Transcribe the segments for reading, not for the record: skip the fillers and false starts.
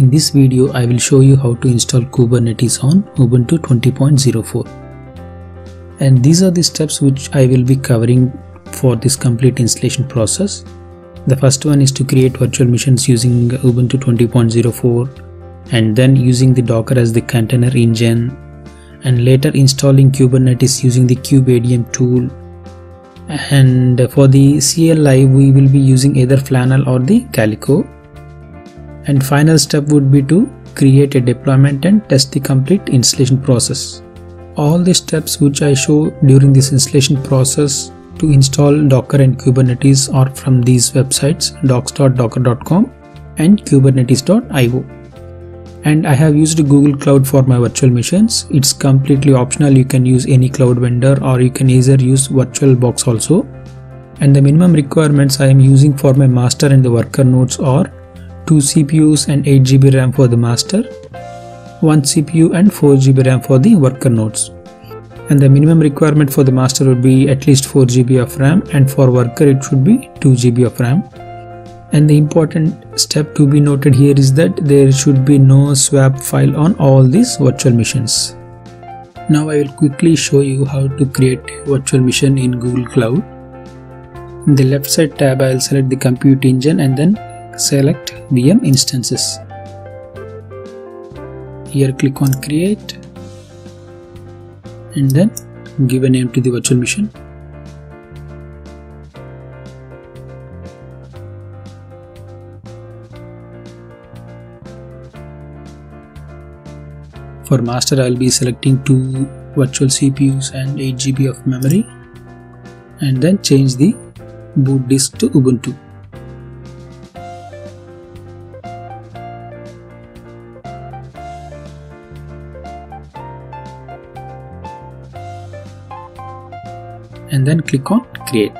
In this video, I will show you how to install Kubernetes on Ubuntu 20.04. And these are the steps which I will be covering for this complete installation process. The first one is to create virtual machines using Ubuntu 20.04 and then using the Docker as the container engine, and later installing Kubernetes using the kubeadm tool. And for the CLI, we will be using either flannel or the Calico. And final step would be to create a deployment and test the complete installation process. All the steps which I show during this installation process to install Docker and Kubernetes are from these websites docs.docker.com and kubernetes.io. And I have used Google Cloud for my virtual machines. It's completely optional. You can use any cloud vendor, or you can either use VirtualBox also. And the minimum requirements I am using for my master and the worker nodes are 2 CPUs and 8 GB RAM for the master, 1 CPU and 4 GB RAM for the worker nodes. And the minimum requirement for the master would be at least 4 GB of RAM, and for worker it should be 2 GB of RAM. And the important step to be noted here is that there should be no swap file on all these virtual machines. Now I will quickly show you how to create a virtual machine in Google Cloud. In the left side tab, I will select the compute engine and then select VM instances. Here click on create and then give a name to the virtual machine. For master, I will be selecting 2 virtual CPUs and 8 GB of memory, and then change the boot disk to Ubuntu. And then click on create.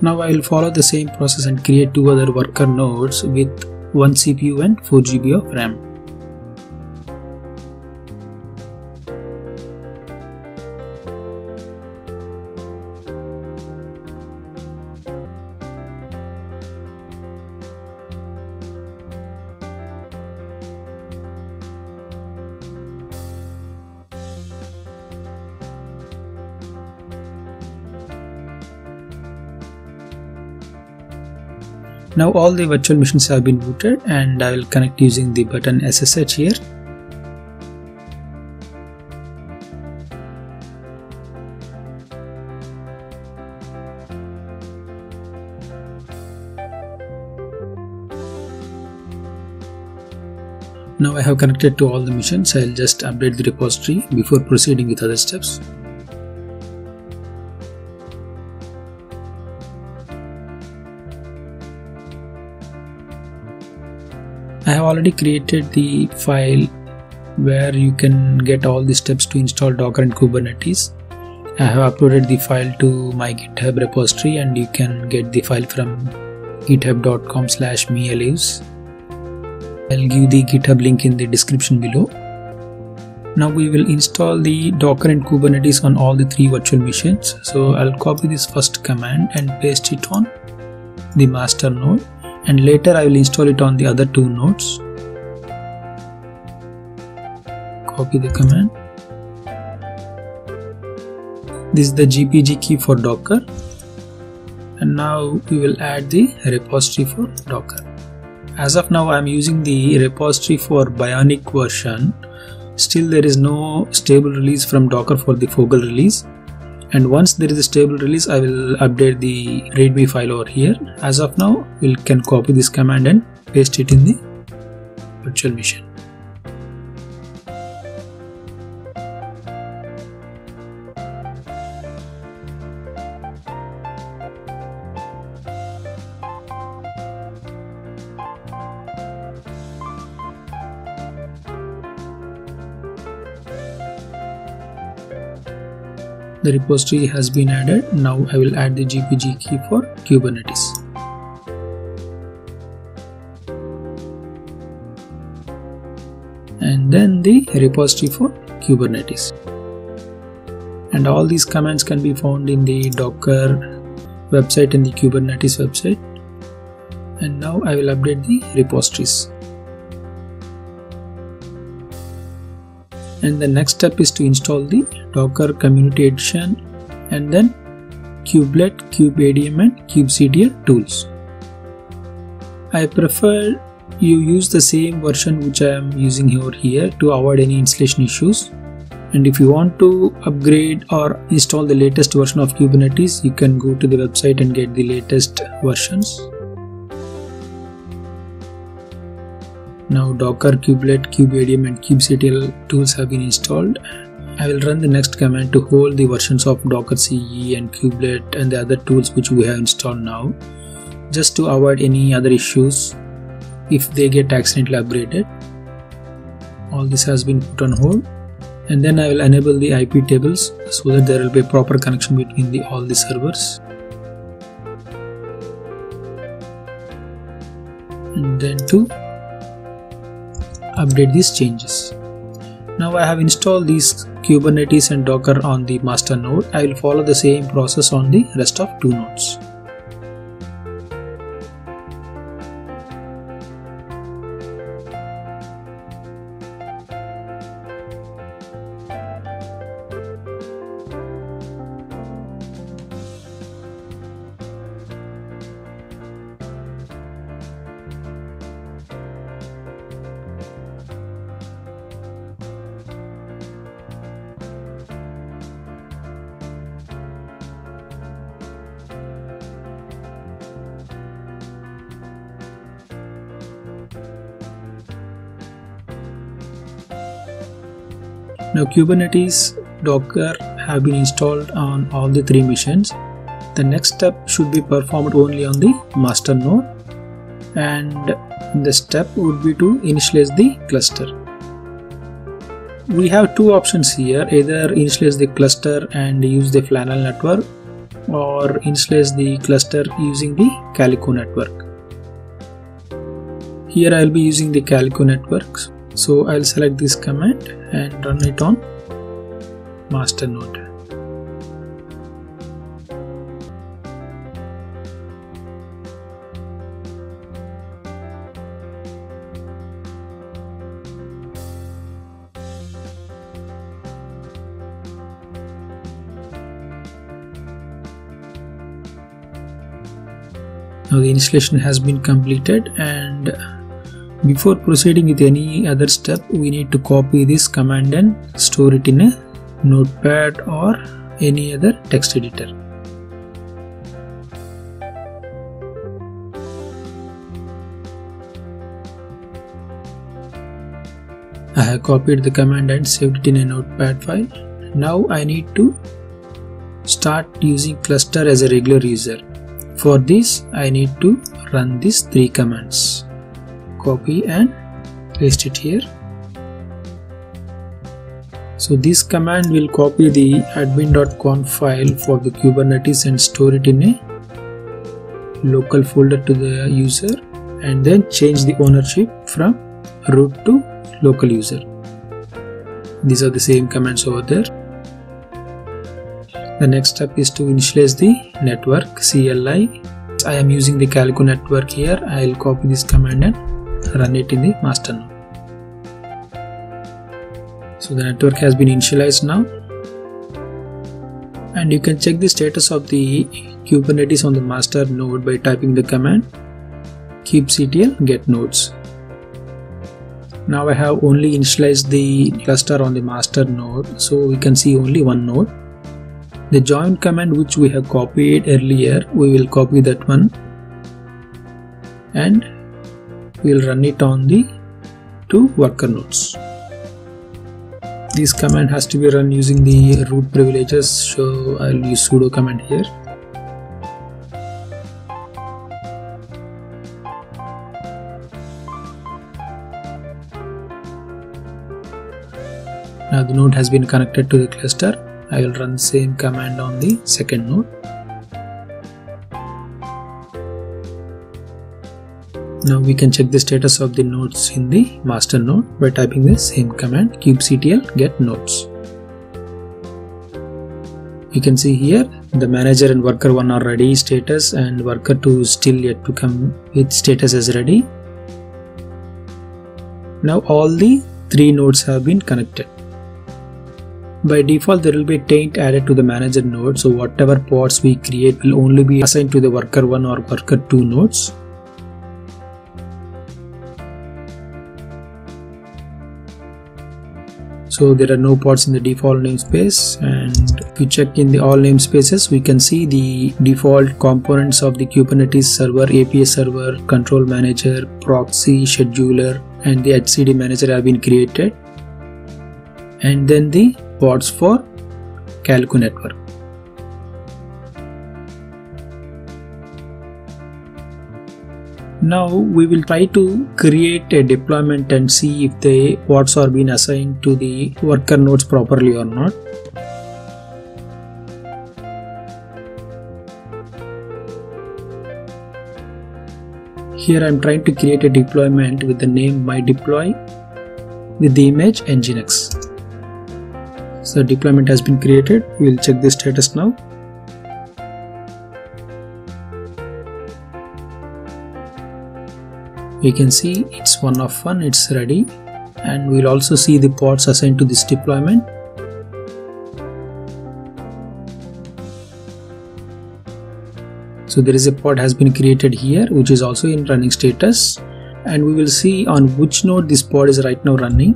Now I will follow the same process and create 2 other worker nodes with 1 CPU and 4 GB of RAM. Now all the virtual machines have been booted, and I will connect using the button SSH here. Now I have connected to all the machines. I will just update the repository before proceeding with other steps. I have already created the file where you can get all the steps to install Docker and Kubernetes. I have uploaded the file to my GitHub repository, and you can get the file from github.com/mealives. I'll give the GitHub link in the description below. Now we will install the Docker and Kubernetes on all the 3 virtual machines. So I'll copy this first command and paste it on the master node. And later I will install it on the other 2 nodes. Copy the command. This is the GPG key for Docker. And now we will add the repository for Docker. As of now, I am using the repository for Bionic version. Still there is no stable release from Docker for the Fogle release. And once there is a stable release, I will update the readme file over here. As of now, we can copy this command and paste it in the virtual machine. The repository has been added. Now I will add the GPG key for Kubernetes. And then the repository for Kubernetes. and all these commands can be found in the Docker website and the Kubernetes website. And now I will update the repositories. And the next step is to install the Docker Community Edition and then kubelet, kubeadm and kubectl tools. I prefer you use the same version which I am using here to avoid any installation issues. And if you want to upgrade or install the latest version of Kubernetes, you can go to the website and get the latest versions. Now Docker, kubelet, kubeadm and kubectl tools have been installed. I will run the next command to hold the versions of Docker CE and kubelet and the other tools which we have installed now, just to avoid any other issues if they get accidentally upgraded. All this has been put on hold. And then I will enable the IP tables so that there will be a proper connection between all the servers. And then to update these changes. Now I have installed these Kubernetes and Docker on the master node. I will follow the same process on the rest of two nodes. Now Kubernetes, Docker have been installed on all the three machines. The next step should be performed only on the master node, and the step would be to initialize the cluster. We have two options here: either initialize the cluster and use the flannel network, or initialize the cluster using the Calico network. Here I will be using the Calico networks. So I'll select this command and run it on master node. Now the installation has been completed, and before proceeding with any other step, we need to copy this command and store it in a notepad or any other text editor. I have copied the command and saved it in a notepad file. Now I need to start using cluster as a regular user. For this, I need to run these three commands. Copy and paste it here. So this command will copy the admin.conf file for the Kubernetes and store it in a local folder to the user, and then change the ownership from root to local user. These are the same commands over there. The next step is to initialize the network CLI. I am using the Calico network here. I will copy this command and run it in the master node. So the network has been initialized now, and you can check the status of the Kubernetes on the master node by typing the command kubectl get nodes. Now I have only initialized the cluster on the master node, so we can see only one node. The join command which we have copied earlier, we will copy that one and we will run it on the two worker nodes. This command has to be run using the root privileges, so I will use sudo command here. Now the node has been connected to the cluster. I will run the same command on the second node. Now we can check the status of the nodes in the master node by typing the same command kubectl get nodes. You can see here the manager and worker 1 are ready status, and worker 2 is still yet to come with status as ready. Now all the 3 nodes have been connected. By default there will be a taint added to the manager node, so whatever pods we create will only be assigned to the worker 1 or worker 2 nodes. So there are no pods in the default namespace, and if you check in the all namespaces, we can see the default components of the Kubernetes server, API server, control manager, proxy, scheduler, and the etcd manager have been created, and then the pods for Calico network. Now we will try to create a deployment and see if the pods are being assigned to the worker nodes properly or not. Here I am trying to create a deployment with the name myDeploy with the image nginx. So deployment has been created. We will check the status now. We can see it's 1 of 1, it's ready, and we'll also see the pods assigned to this deployment. So there is a pod has been created here which is also in running status, and we will see on which node this pod is right now running,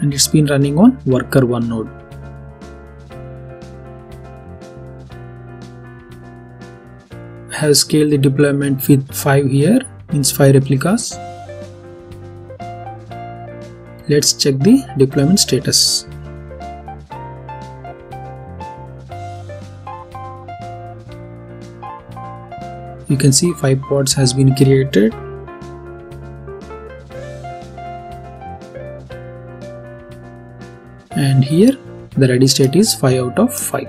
and it's been running on worker 1 node. I have scaled the deployment with 5 here, means 5 replicas. Let's check the deployment status. You can see 5 pods has been created. And here the ready state is 5 out of 5.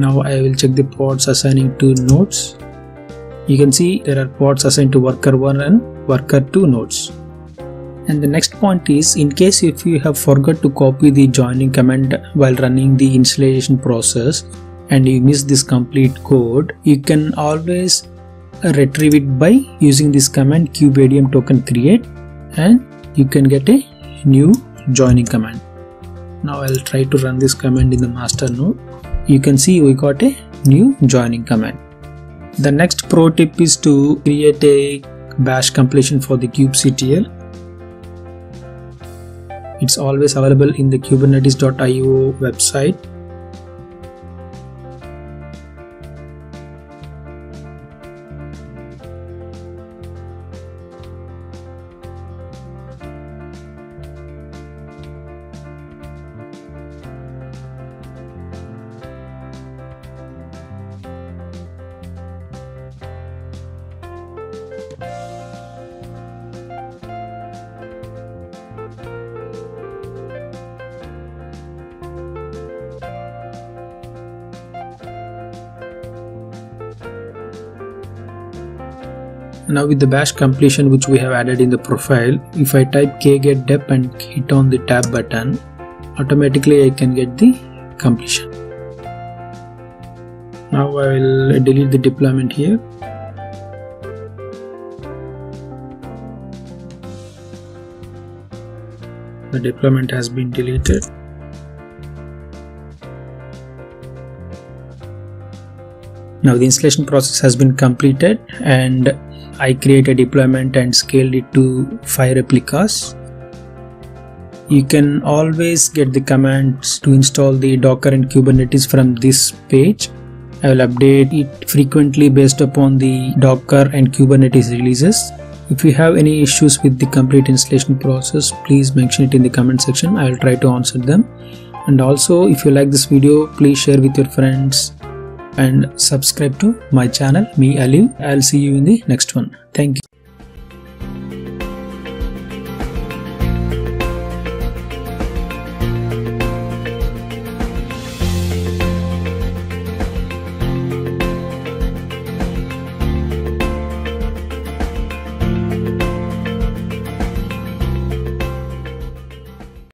Now I will check the pods assigning to nodes. You can see there are pods assigned to worker 1 and worker 2 nodes. And the next point is, in case if you have forgot to copy the joining command while running the installation process and you miss this complete code, you can always retrieve it by using this command kubeadm token create, and you can get a new joining command. Now I will try to run this command in the master node. You can see we got a new joining command. The next pro tip is to create a bash completion for the kubectl. It's always available in the kubernetes.io website. Now with the bash completion which we have added in the profile, if I type kget dep and hit on the tab button, automatically I can get the completion. Now I will delete the deployment here. The deployment has been deleted. Now the installation process has been completed, and I created a deployment and scaled it to 5 replicas. You can always get the commands to install the Docker and Kubernetes from this page. I will update it frequently based upon the Docker and Kubernetes releases. If you have any issues with the complete installation process, please mention it in the comment section. I will try to answer them. And also, if you like this video, please share with your friends and subscribe to my channel, me Aliv. I'll see you in the next one. Thank you.